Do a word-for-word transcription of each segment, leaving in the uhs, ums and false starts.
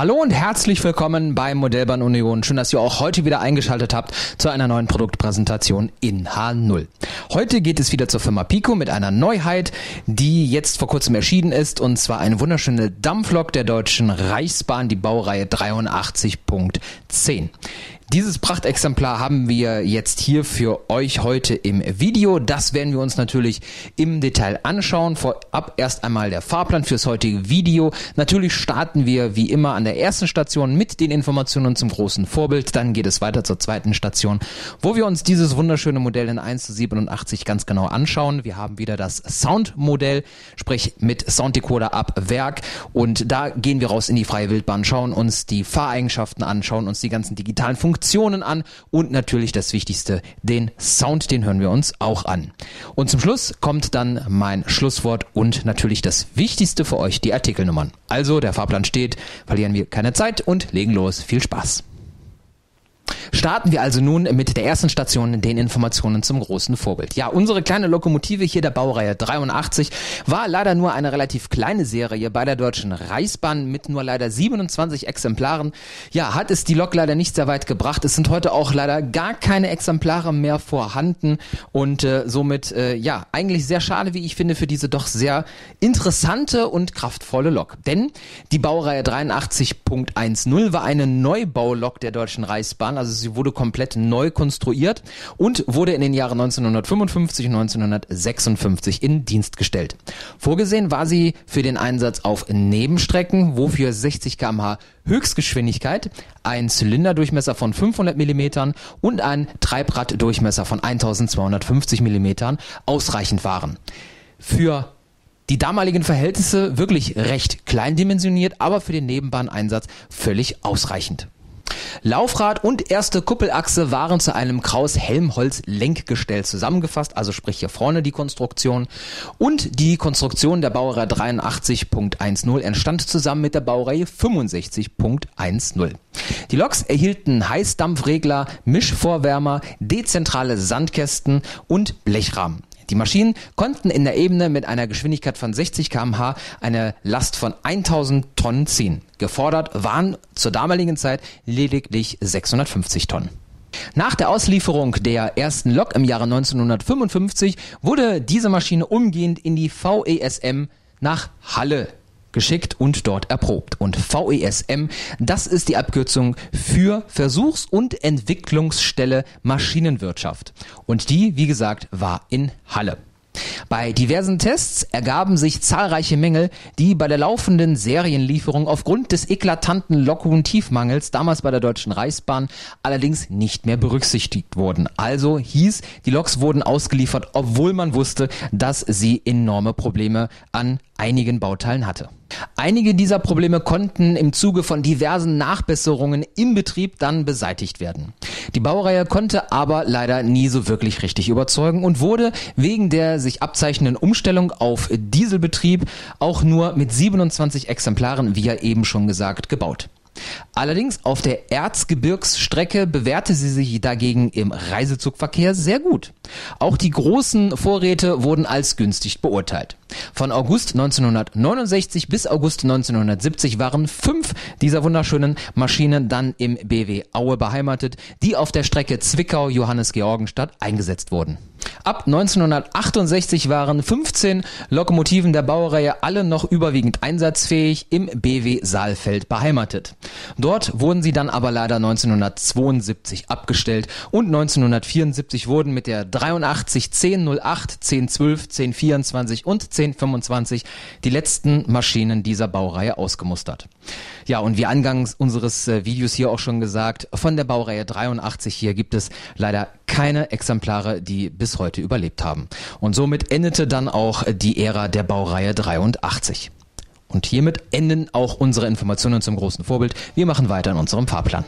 Hallo und herzlich willkommen bei Modellbahn Union. Schön, dass ihr auch heute wieder eingeschaltet habt zu einer neuen Produktpräsentation in H null. Heute geht es wieder zur Firma Piko mit einer Neuheit, die jetzt vor kurzem erschienen ist, und zwar eine wunderschöne Dampflok der Deutschen Reichsbahn, die Baureihe dreiundachtzig Punkt zehn. Dieses Prachtexemplar haben wir jetzt hier für euch heute im Video. Das werden wir uns natürlich im Detail anschauen. Vorab erst einmal der Fahrplan fürs heutige Video. Natürlich starten wir wie immer an der ersten Station mit den Informationen zum großen Vorbild. Dann geht es weiter zur zweiten Station, wo wir uns dieses wunderschöne Modell in eins zu siebenundachtzig ganz genau anschauen. Wir haben wieder das Soundmodell, sprich mit Sounddecoder ab Werk. Und da gehen wir raus in die freie Wildbahn, schauen uns die Fahreigenschaften an, schauen uns die ganzen digitalen Funktionen an und natürlich das Wichtigste, den Sound, den hören wir uns auch an. Und zum Schluss kommt dann mein Schlusswort und natürlich das Wichtigste für euch, die Artikelnummern. Also der Fahrplan steht, verlieren wir keine Zeit und legen los. Viel Spaß! Starten wir also nun mit der ersten Station, den Informationen zum großen Vorbild. Ja, unsere kleine Lokomotive hier der Baureihe dreiundachtzig war leider nur eine relativ kleine Serie bei der Deutschen Reichsbahn mit nur leider siebenundzwanzig Exemplaren. Ja, hat es die Lok leider nicht sehr weit gebracht. Es sind heute auch leider gar keine Exemplare mehr vorhanden und äh, somit, äh, ja, eigentlich sehr schade, wie ich finde, für diese doch sehr interessante und kraftvolle Lok. Denn die Baureihe dreiundachtzig Punkt zehn war eine Neubaulok der Deutschen Reichsbahn, also sie wurde komplett neu konstruiert und wurde in den Jahren neunzehnhundertfünfundfünfzig und neunzehnhundertsechsundfünfzig in Dienst gestellt. Vorgesehen war sie für den Einsatz auf Nebenstrecken, wofür sechzig Kilometer pro Stunde Höchstgeschwindigkeit, ein Zylinderdurchmesser von fünfhundert Millimeter und ein Treibraddurchmesser von eintausendzweihundertfünfzig Millimeter ausreichend waren. Für die damaligen Verhältnisse wirklich recht kleindimensioniert, aber für den Nebenbahneinsatz völlig ausreichend. Laufrad und erste Kuppelachse waren zu einem Kraus-Helmholz-Lenkgestell zusammengefasst, also sprich hier vorne die Konstruktion. Und die Konstruktion der Baureihe dreiundachtzig Punkt zehn entstand zusammen mit der Baureihe fünfundsechzig Punkt zehn. Die Loks erhielten Heißdampfregler, Mischvorwärmer, dezentrale Sandkästen und Blechrahmen. Die Maschinen konnten in der Ebene mit einer Geschwindigkeit von sechzig Kilometer pro Stunde eine Last von tausend Tonnen ziehen. Gefordert waren zur damaligen Zeit lediglich sechshundertfünfzig Tonnen. Nach der Auslieferung der ersten Lok im Jahre neunzehnhundertfünfundfünfzig wurde diese Maschine umgehend in die V E S M nach Halle geschickt und dort erprobt. Und V E S M, das ist die Abkürzung für Versuchs- und Entwicklungsstelle Maschinenwirtschaft. Und die, wie gesagt, war in Halle. Bei diversen Tests ergaben sich zahlreiche Mängel, die bei der laufenden Serienlieferung aufgrund des eklatanten Lokomotivmangels damals bei der Deutschen Reichsbahn allerdings nicht mehr berücksichtigt wurden. Also hieß, die Loks wurden ausgeliefert, obwohl man wusste, dass sie enorme Probleme an einigen Bauteilen hatte. Einige dieser Probleme konnten im Zuge von diversen Nachbesserungen im Betrieb dann beseitigt werden. Die Baureihe konnte aber leider nie so wirklich richtig überzeugen und wurde wegen der sich abzeichnenden Umstellung auf Dieselbetrieb auch nur mit siebenundzwanzig Exemplaren, wie ja eben schon gesagt, gebaut. Allerdings auf der Erzgebirgsstrecke bewährte sie sich dagegen im Reisezugverkehr sehr gut. Auch die großen Vorräte wurden als günstig beurteilt. Von August neunzehnhundertneunundsechzig bis August neunzehnhundertsiebzig waren fünf dieser wunderschönen Maschinen dann im B W Aue beheimatet, die auf der Strecke Zwickau-Johannes-Georgenstadt eingesetzt wurden. Ab neunzehnhundertachtundsechzig waren fünfzehn Lokomotiven der Baureihe, alle noch überwiegend einsatzfähig, im B W Saalfeld beheimatet. Dort wurden sie dann aber leider neunzehnhundertzweiundsiebzig abgestellt und neunzehnhundertvierundsiebzig wurden mit der dreiundachtzig, zehn, null acht, zehn, zwölf, zehn, vierundzwanzig und zehn, fünfundzwanzig die letzten Maschinen dieser Baureihe ausgemustert. Ja, und wie angangs unseres Videos hier auch schon gesagt, von der Baureihe dreiundachtzig hier gibt es leider keine Exemplare, die bis heute überlebt haben. Und somit endete dann auch die Ära der Baureihe dreiundachtzig. Und hiermit enden auch unsere Informationen zum großen Vorbild. Wir machen weiter in unserem Fahrplan.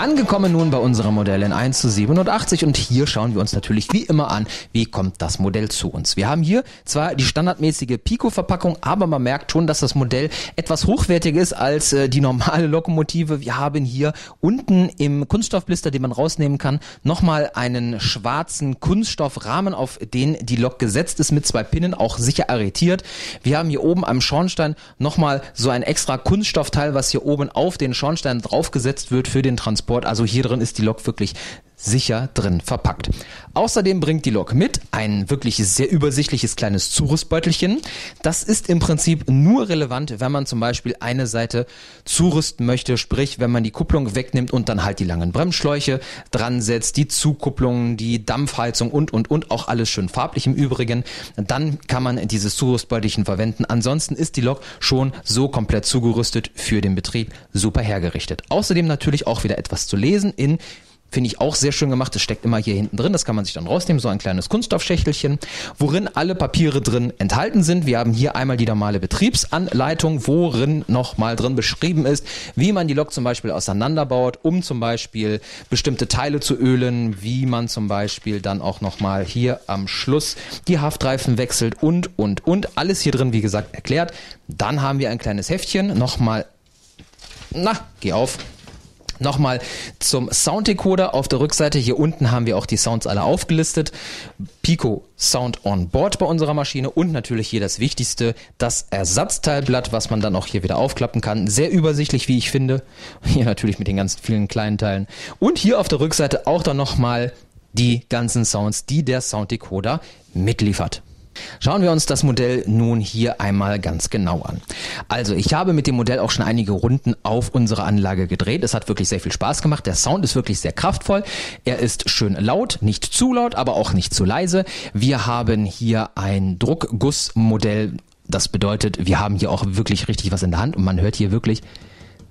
Angekommen nun bei unserem Modell in eins zu siebenundachtzig und hier schauen wir uns natürlich wie immer an, wie kommt das Modell zu uns. Wir haben hier zwar die standardmäßige Piko-Verpackung, aber man merkt schon, dass das Modell etwas hochwertiger ist als äh, die normale Lokomotive. Wir haben hier unten im Kunststoffblister, den man rausnehmen kann, nochmal einen schwarzen Kunststoffrahmen, auf den die Lok gesetzt ist mit zwei Pinnen, auch sicher arretiert. Wir haben hier oben am Schornstein nochmal so ein extra Kunststoffteil, was hier oben auf den Schornstein draufgesetzt wird für den Transport. Also hier drin ist die Lok wirklich sicher drin verpackt. Außerdem bringt die Lok mit ein wirklich sehr übersichtliches kleines Zurüstbeutelchen. Das ist im Prinzip nur relevant, wenn man zum Beispiel eine Seite zurüsten möchte, sprich wenn man die Kupplung wegnimmt und dann halt die langen Bremsschläuche dran setzt, die Zugkupplungen, die Dampfheizung und und und, auch alles schön farblich im Übrigen. Dann kann man dieses Zurüstbeutelchen verwenden. Ansonsten ist die Lok schon so komplett zugerüstet für den Betrieb, super hergerichtet. Außerdem natürlich auch wieder etwas zu lesen in, finde ich auch sehr schön gemacht, das steckt immer hier hinten drin, das kann man sich dann rausnehmen, so ein kleines Kunststoffschächtelchen, worin alle Papiere drin enthalten sind. Wir haben hier einmal die normale Betriebsanleitung, worin nochmal drin beschrieben ist, wie man die Lok zum Beispiel auseinanderbaut, um zum Beispiel bestimmte Teile zu ölen, wie man zum Beispiel dann auch nochmal hier am Schluss die Haftreifen wechselt und, und, und. Alles hier drin, wie gesagt, erklärt. Dann haben wir ein kleines Heftchen, nochmal, na, geh auf. Nochmal zum Sounddecoder. Auf der Rückseite hier unten haben wir auch die Sounds alle aufgelistet. Piko Sound on Board bei unserer Maschine und natürlich hier das Wichtigste, das Ersatzteilblatt, was man dann auch hier wieder aufklappen kann. Sehr übersichtlich, wie ich finde. Hier natürlich mit den ganzen vielen kleinen Teilen. Und hier auf der Rückseite auch dann nochmal die ganzen Sounds, die der Sounddecoder mitliefert. Schauen wir uns das Modell nun hier einmal ganz genau an. Also ich habe mit dem Modell auch schon einige Runden auf unserer Anlage gedreht. Es hat wirklich sehr viel Spaß gemacht. Der Sound ist wirklich sehr kraftvoll. Er ist schön laut, nicht zu laut, aber auch nicht zu leise. Wir haben hier ein Druckgussmodell. Das bedeutet, wir haben hier auch wirklich richtig was in der Hand und man hört hier wirklich,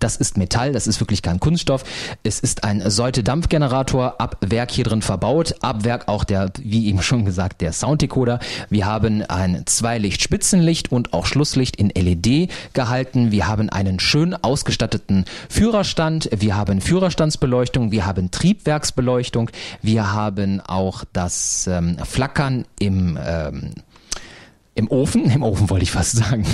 das ist Metall, das ist wirklich kein Kunststoff. Es ist ein Säute-Dampfgenerator, ab Werk hier drin verbaut, ab Werk auch der, wie eben schon gesagt, der Sounddecoder. Wir haben ein Zweilicht-Spitzenlicht und auch Schlusslicht in L E D gehalten. Wir haben einen schön ausgestatteten Führerstand, wir haben Führerstandsbeleuchtung, wir haben Triebwerksbeleuchtung, wir haben auch das ähm, Flackern im, ähm, im Ofen, im Ofen wollte ich fast sagen.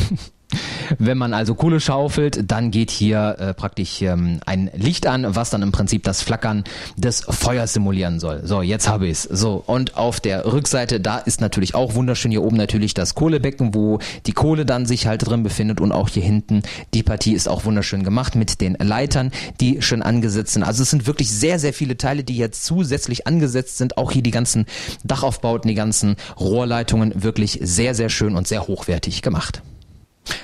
Wenn man also Kohle schaufelt, dann geht hier äh, praktisch ähm, ein Licht an, was dann im Prinzip das Flackern des Feuers simulieren soll. So, jetzt habe ich es. So, und auf der Rückseite, da ist natürlich auch wunderschön hier oben natürlich das Kohlebecken, wo die Kohle dann sich halt drin befindet und auch hier hinten die Partie ist auch wunderschön gemacht mit den Leitern, die schön angesetzt sind. Also es sind wirklich sehr, sehr viele Teile, die jetzt zusätzlich angesetzt sind. Auch hier die ganzen Dachaufbauten, die ganzen Rohrleitungen wirklich sehr, sehr schön und sehr hochwertig gemacht.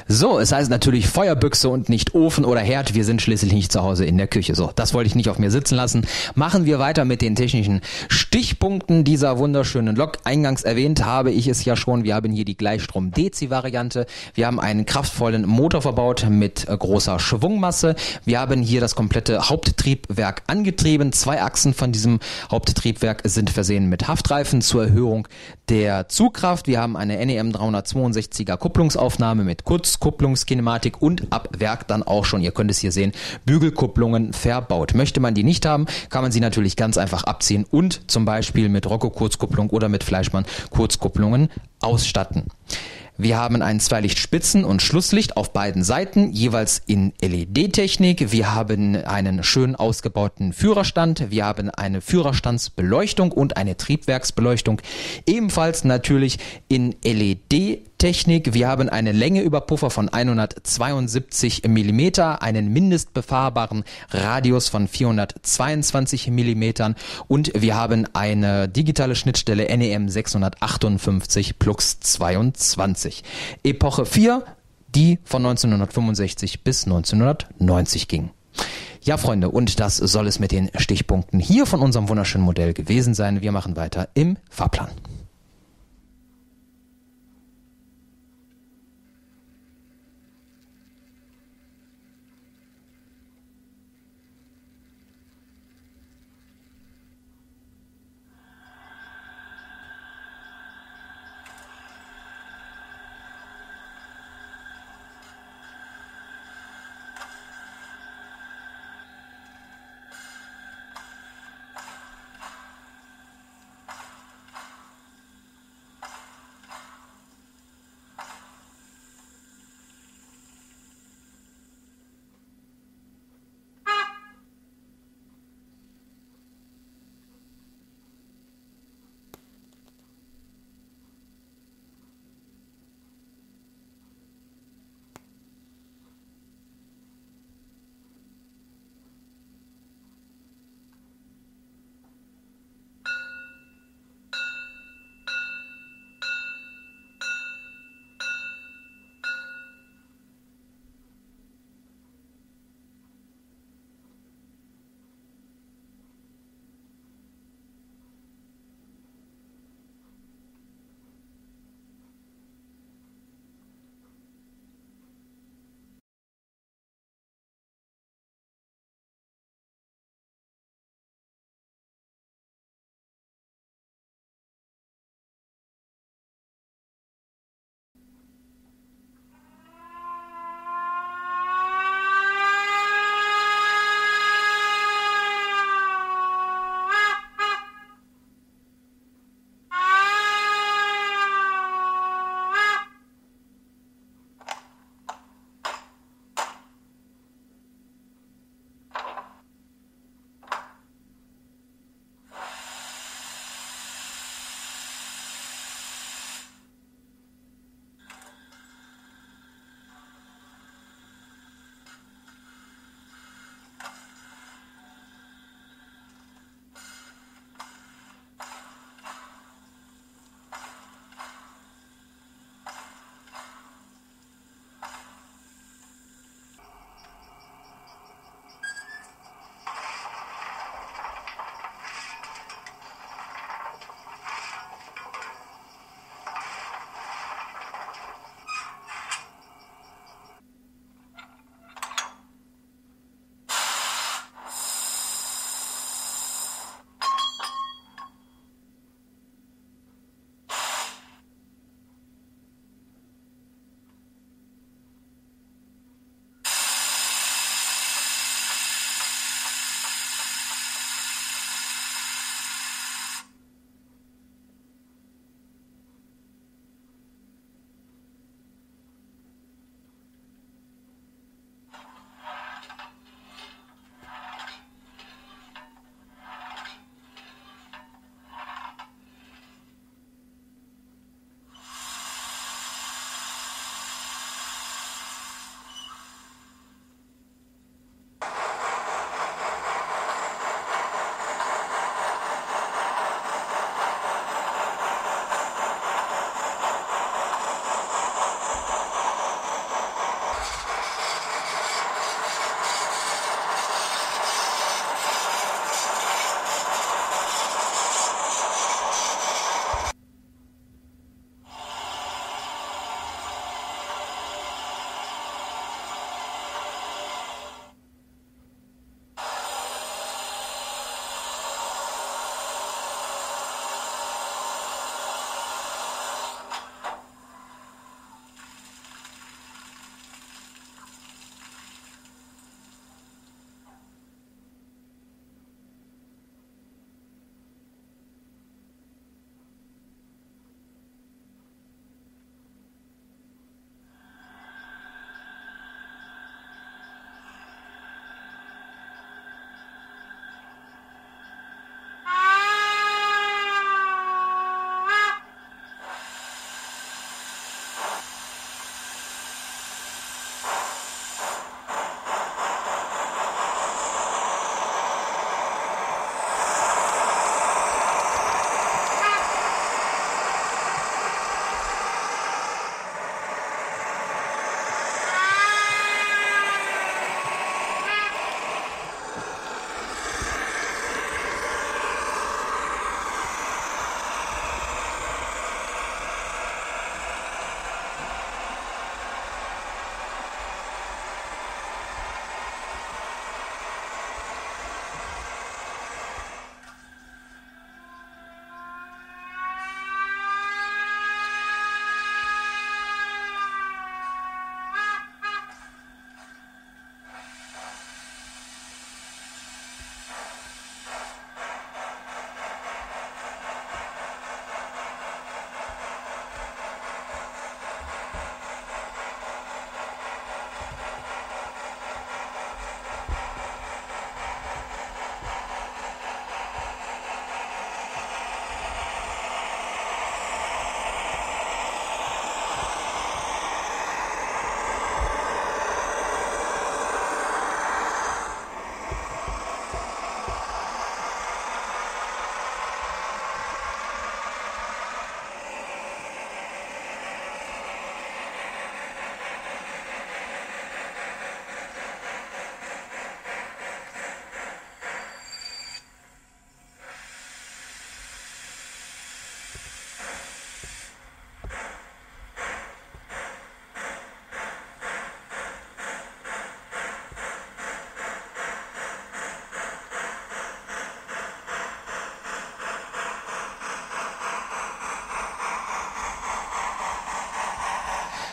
So, es heißt natürlich Feuerbüchse und nicht Ofen oder Herd. Wir sind schließlich nicht zu Hause in der Küche. So, das wollte ich nicht auf mir sitzen lassen. Machen wir weiter mit den technischen Stichpunkten dieser wunderschönen Lok. Eingangs erwähnt habe ich es ja schon. Wir haben hier die Gleichstrom-Dezi-Variante. Wir haben einen kraftvollen Motor verbaut mit großer Schwungmasse. Wir haben hier das komplette Haupttriebwerk angetrieben. Zwei Achsen von diesem Haupttriebwerk sind versehen mit Haftreifen zur Erhöhung der Zugkraft. Wir haben eine N E M dreihundertzweiundsechziger Kupplungsaufnahme mit Kurzkupplungskinematik und ab Werk dann auch schon, ihr könnt es hier sehen, Bügelkupplungen verbaut. Möchte man die nicht haben, kann man sie natürlich ganz einfach abziehen und zum Beispiel mit Rocco-Kurzkupplung oder mit Fleischmann-Kurzkupplungen ausstatten. Wir haben ein Zweilicht-Spitzen- und Schlusslicht auf beiden Seiten, jeweils in L E D-Technik. Wir haben einen schön ausgebauten Führerstand. Wir haben eine Führerstandsbeleuchtung und eine Triebwerksbeleuchtung, ebenfalls natürlich in L E D-Technik. Wir haben eine Länge über Puffer von hundertzweiundsiebzig Millimeter, einen mindestbefahrbaren Radius von vierhundertzweiundzwanzig Millimeter und wir haben eine digitale Schnittstelle N E M sechshundertachtundfünfzig plus zweiundzwanzig. Epoche vier, die von neunzehnhundertfünfundsechzig bis neunzehnhundertneunzig ging. Ja, Freunde, und das soll es mit den Stichpunkten hier von unserem wunderschönen Modell gewesen sein. Wir machen weiter im Fahrplan.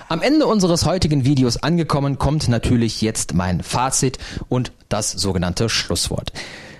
Am Ende unseres heutigen Videos angekommen, kommt natürlich jetzt mein Fazit und das sogenannte Schlusswort.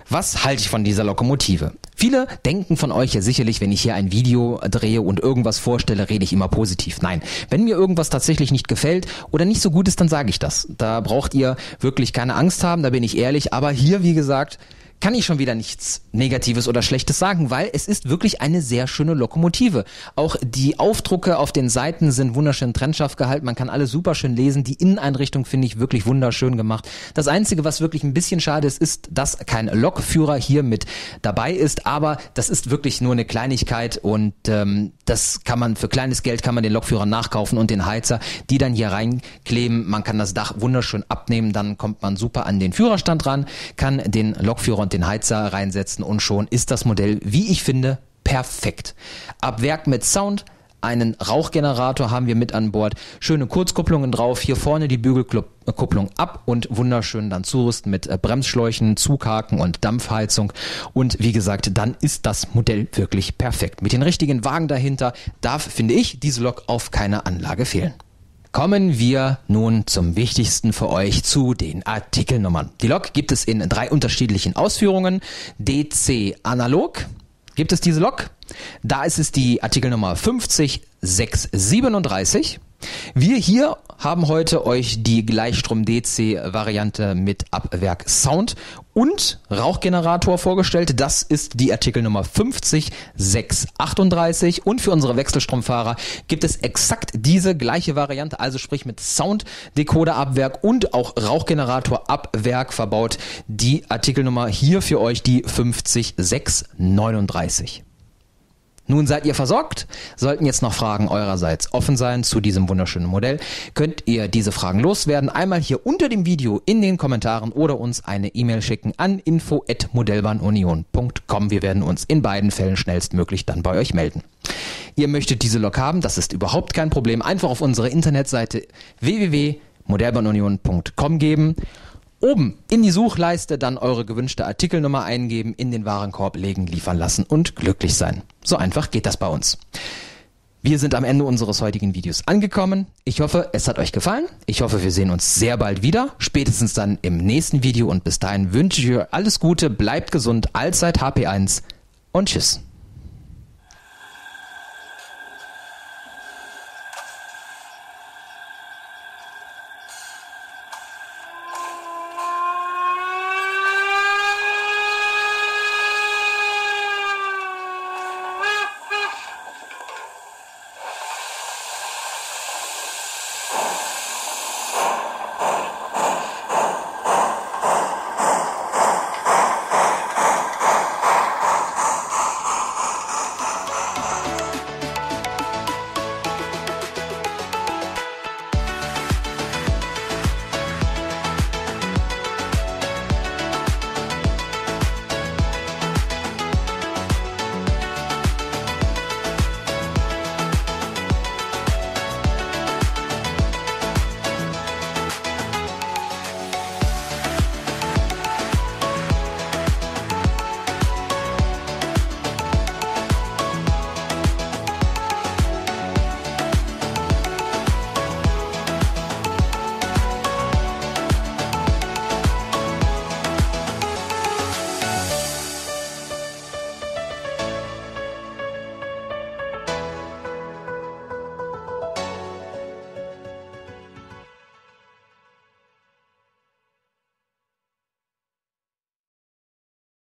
Was halte ich von dieser Lokomotive? Viele denken von euch ja sicherlich, wenn ich hier ein Video drehe und irgendwas vorstelle, rede ich immer positiv. Nein, wenn mir irgendwas tatsächlich nicht gefällt oder nicht so gut ist, dann sage ich das. Da braucht ihr wirklich keine Angst haben, da bin ich ehrlich. Aber hier, wie gesagt, kann ich schon wieder nichts Negatives oder Schlechtes sagen, weil es ist wirklich eine sehr schöne Lokomotive. Auch die Aufdrucke auf den Seiten sind wunderschön trennscharf gehalten, man kann alles super schön lesen, die Inneneinrichtung finde ich wirklich wunderschön gemacht. Das Einzige, was wirklich ein bisschen schade ist, ist, dass kein Lokführer hier mit dabei ist, aber das ist wirklich nur eine Kleinigkeit und ähm, das kann man für kleines Geld kann man den Lokführer nachkaufen und den Heizer, die dann hier reinkleben. Man kann das Dach wunderschön abnehmen, dann kommt man super an den Führerstand ran, kann den Lokführer und den Heizer reinsetzen und schon ist das Modell, wie ich finde, perfekt. Ab Werk mit Sound, einen Rauchgenerator haben wir mit an Bord, schöne Kurzkupplungen drauf, hier vorne die Bügelkupplung ab und wunderschön dann zurüsten mit Bremsschläuchen, Zughaken und Dampfheizung und wie gesagt, dann ist das Modell wirklich perfekt. Mit den richtigen Wagen dahinter darf, finde ich, diese Lok auf keiner Anlage fehlen. Kommen wir nun zum Wichtigsten für euch, zu den Artikelnummern. Die Lok gibt es in drei unterschiedlichen Ausführungen. D C analog gibt es diese Lok. Da ist es die Artikelnummer fünfzig sechs drei sieben. Wir hier haben heute euch die Gleichstrom-D C-Variante mit Abwerk Sound und Rauchgenerator vorgestellt. Das ist die Artikelnummer fünfzig sechs achtunddreißig und für unsere Wechselstromfahrer gibt es exakt diese gleiche Variante, also sprich mit Sound-Decoder-Abwerk und auch Rauchgenerator-Abwerk verbaut. Die Artikelnummer hier für euch die fünfzig sechs neununddreißig. Nun seid ihr versorgt. Sollten jetzt noch Fragen eurerseits offen sein zu diesem wunderschönen Modell, könnt ihr diese Fragen loswerden. Einmal hier unter dem Video in den Kommentaren oder uns eine E-Mail schicken an info at modellbahnunion punkt com. Wir werden uns in beiden Fällen schnellstmöglich dann bei euch melden. Ihr möchtet diese Lok haben, das ist überhaupt kein Problem. Einfach auf unsere Internetseite w w w punkt modellbahnunion punkt com geben. Oben in die Suchleiste dann eure gewünschte Artikelnummer eingeben, in den Warenkorb legen, liefern lassen und glücklich sein. So einfach geht das bei uns. Wir sind am Ende unseres heutigen Videos angekommen. Ich hoffe, es hat euch gefallen. Ich hoffe, wir sehen uns sehr bald wieder, spätestens dann im nächsten Video. Und bis dahin wünsche ich euch alles Gute, bleibt gesund, allzeit H P eins und tschüss.